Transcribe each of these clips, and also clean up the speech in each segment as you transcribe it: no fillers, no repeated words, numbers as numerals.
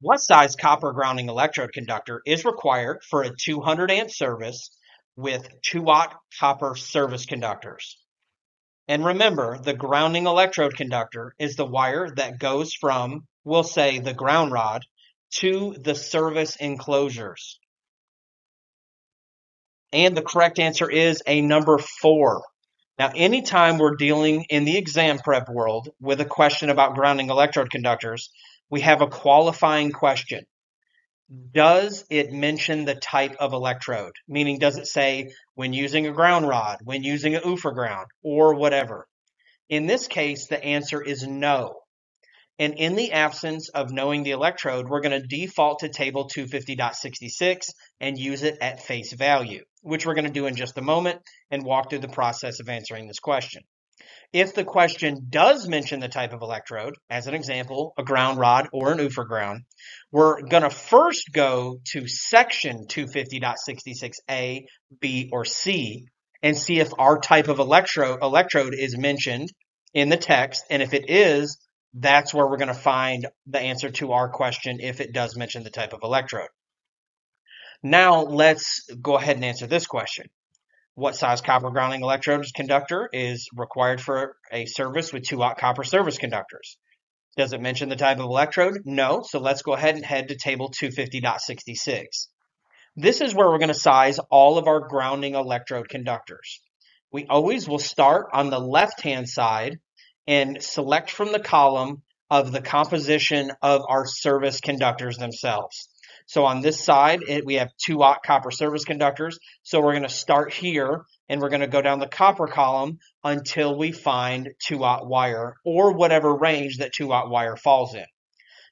What size copper grounding electrode conductor is required for a 200 amp service with 2-watt copper service conductors? And remember, the grounding electrode conductor is the wire that goes from, we'll say, the ground rod to the service enclosures. And the correct answer is a number 4. Now, anytime we're dealing in the exam prep world with a question about grounding electrode conductors, we have a qualifying question. Does it mention the type of electrode? Meaning, does it say when using a ground rod, when using an Ufer ground, or whatever? In this case, the answer is no. And in the absence of knowing the electrode, we're going to default to table 250.66 and use it at face value, which we're going to do in just a moment and walk through the process of answering this question. If the question does mention the type of electrode, as an example, a ground rod or an Ufer ground, we're going to first go to section 250.66A, B, or C and see if our type of electrode is mentioned in the text. And if it is, that's where we're going to find the answer to our question if it does mention the type of electrode. Now let's go ahead and answer this question. What size copper grounding electrode conductor is required for a service with 2-watt copper service conductors? Does it mention the type of electrode? No, so let's go ahead and head to table 250.66. This is where we're going to size all of our grounding electrode conductors. We always will start on the left-hand side and select from the column of the composition of our service conductors themselves. So on this side, we have 2-watt copper service conductors. So we're going to start here, and we're going to go down the copper column until we find 2-watt wire or whatever range that 2-watt wire falls in.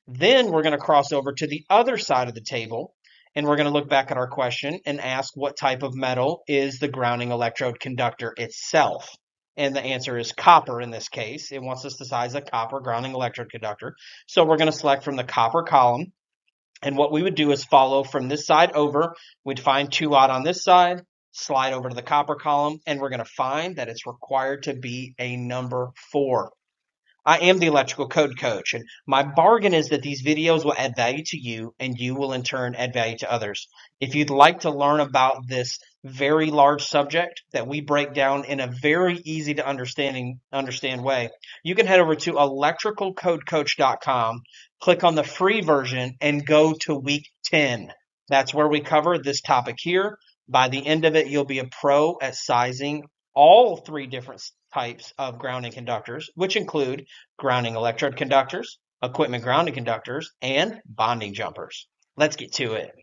Then we're going to cross over to the other side of the table, and we're going to look back at our question and ask what type of metal is the grounding electrode conductor itself. And the answer is copper in this case. It wants us to size a copper grounding electrode conductor. So we're going to select from the copper column. And what we would do is follow from this side over. We'd find 2-watt on this side, slide over to the copper column, and we're going to find that it's required to be a number 4. I am the Electrical Code Coach, and my bargain is that these videos will add value to you, and you will in turn add value to others. If you'd like to learn about this very large subject that we break down in a very easy to understand way, you can head over to electricalcodecoach.com, click on the free version, and go to week 10. That's where we cover this topic here. By the end of it, you'll be a pro at sizing all 3 different types of grounding conductors, which include grounding electrode conductors, equipment grounding conductors, and bonding jumpers. Let's get to it.